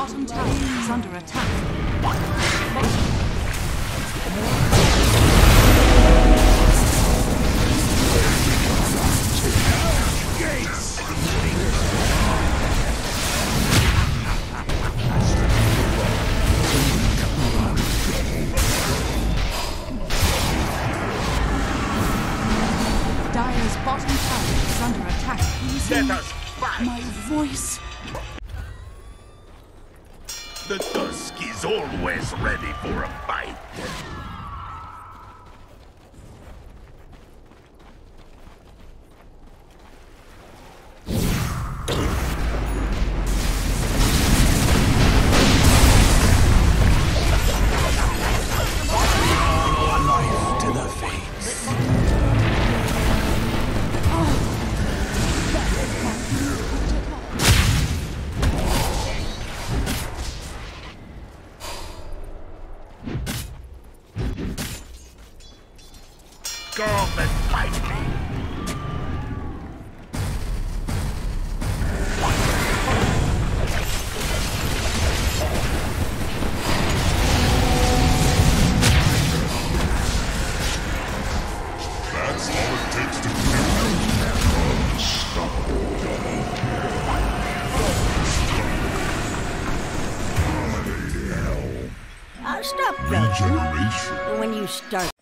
bottom tower is under attack. Dire's bottom tower is under attack. Let us fight. My voice. The Tusk is always ready for a fight. When you start,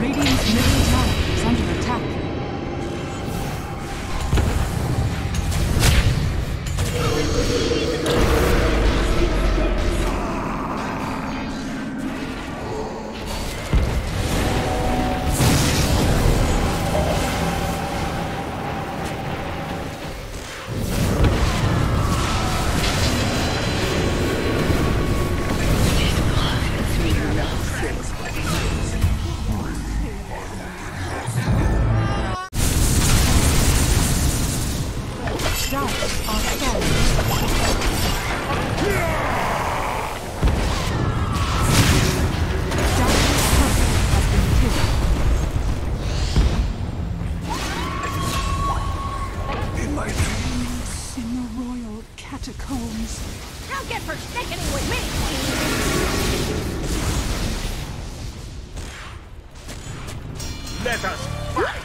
Radiant's middle tower is under attack. Don't get for sticking with me! Let us fight!